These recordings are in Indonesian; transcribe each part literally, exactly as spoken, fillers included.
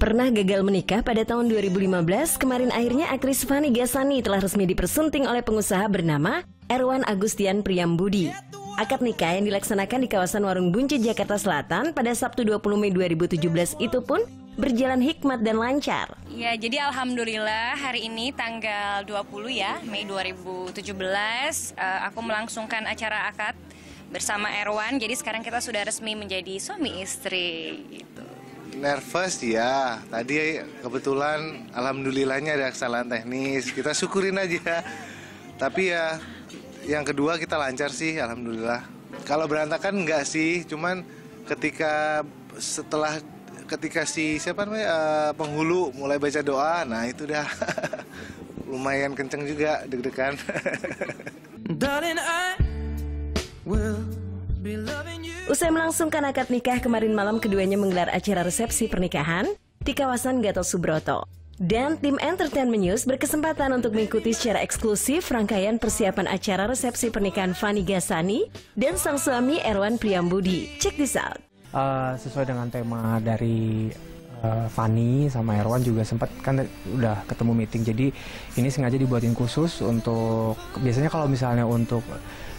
Pernah gagal menikah pada tahun dua ribu lima belas, kemarin akhirnya Akris Fanny Ghassani telah resmi dipersunting oleh pengusaha bernama Erwan Agustian Priambudi. Akad nikah yang dilaksanakan di kawasan Warung Buncit, Jakarta Selatan pada Sabtu dua puluh Mei dua ribu tujuh belas itu pun berjalan hikmat dan lancar. Ya, jadi alhamdulillah hari ini tanggal dua puluh ya, Mei dua ribu tujuh belas, aku melangsungkan acara akad bersama Erwan. Jadi sekarang kita sudah resmi menjadi suami istri gitu. Nervous ya. Tadi kebetulan alhamdulillahnya ada kesalahan teknis. Kita syukurin aja. Tapi ya yang kedua kita lancar sih alhamdulillah. Kalau berantakan enggak sih, cuman ketika setelah ketika si siapa namanya uh, penghulu mulai baca doa, nah itu dah lumayan kenceng juga deg-degan. Usai melangsungkan akad nikah kemarin malam, keduanya menggelar acara resepsi pernikahan di kawasan Gatot Subroto. Dan tim Entertainment News berkesempatan untuk mengikuti secara eksklusif rangkaian persiapan acara resepsi pernikahan Fanny Ghassani dan sang suami Erwan Priambudi. Check this out. Uh, sesuai dengan tema dari uh, Fanny sama Erwan, juga sempat kan udah ketemu meeting. Jadi ini sengaja dibuatin khusus untuk, biasanya kalau misalnya untuk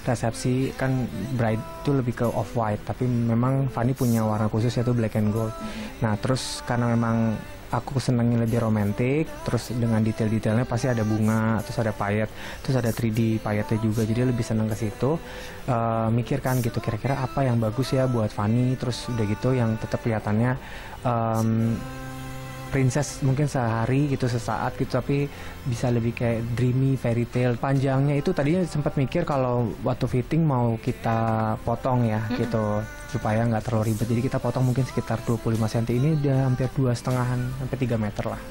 resepsi kan bride itu lebih ke off white, tapi memang Fanny punya warna khusus yaitu black and gold. Nah terus karena memang aku senangnya lebih romantis, terus dengan detail-detailnya pasti ada bunga, terus ada payet, terus ada tiga D payetnya juga, jadi lebih senang ke situ. Uh, mikirkan gitu kira-kira apa yang bagus ya buat Fanny, terus udah gitu yang tetap kelihatannya um, princess mungkin sehari gitu, sesaat gitu, tapi bisa lebih kayak dreamy, fairy tale. Panjangnya itu tadinya sempat mikir kalau waktu fitting mau kita potong ya, mm-hmm. gitu, supaya nggak terlalu ribet. Jadi kita potong mungkin sekitar dua puluh lima sentimeter, ini udah hampir dua setengahan, sampai tiga meter lah.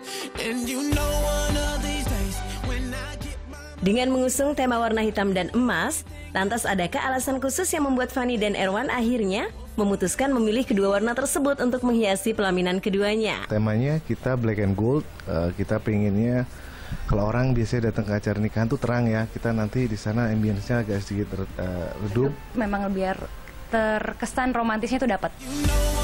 Dengan mengusung tema warna hitam dan emas, lantas adakah alasan khusus yang membuat Fanny dan Erwan akhirnya memutuskan memilih kedua warna tersebut untuk menghiasi pelaminan keduanya? Temanya kita black and gold, uh, kita pengennya kalau orang biasanya datang ke acara nikahan tuh terang ya, kita nanti di sana ambience-nya agak sedikit uh, redup. Memang biar terkesan romantisnya itu dapat.